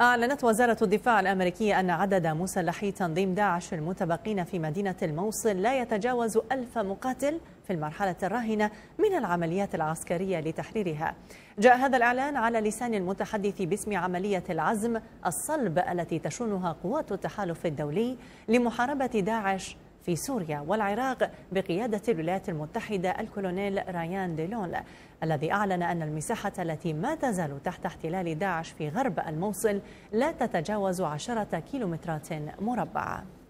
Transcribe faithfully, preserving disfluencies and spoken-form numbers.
أعلنت وزارة الدفاع الأمريكية أن عدد مسلحي تنظيم داعش المتبقين في مدينة الموصل لا يتجاوز ألف مقاتل في المرحلة الراهنة من العمليات العسكرية لتحريرها. جاء هذا الإعلان على لسان المتحدث باسم عملية العزم الصلب التي تشنها قوات التحالف الدولي لمحاربة داعش في سوريا والعراق بقيادة الولايات المتحدة الكولونيل رايان ديلون، الذي أعلن أن المساحة التي ما تزال تحت احتلال داعش في غرب الموصل لا تتجاوز عشرة كيلومترات مربعة.